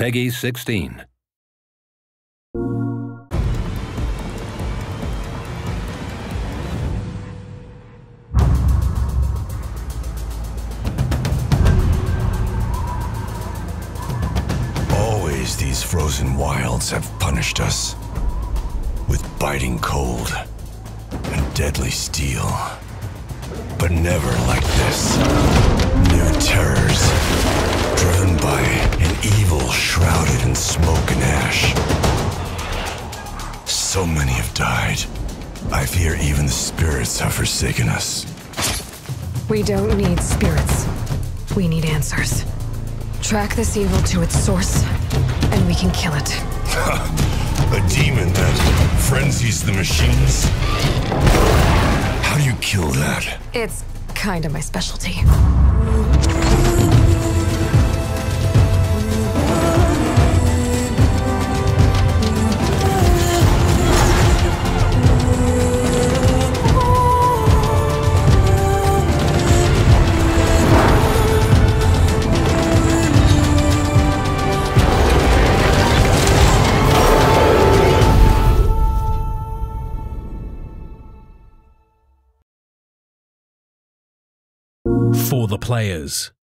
Peggy's 16. Always these frozen wilds have punished us with biting cold and deadly steel, but never like this. New terrors, driven by an evil shrouded in smoke and ash. So many have died. I fear even the spirits have forsaken us. We don't need spirits. We need answers. Track this evil to its source, and we can kill it. A demon that frenzies the machines? How do you kill that? It's kind of my specialty. For the players.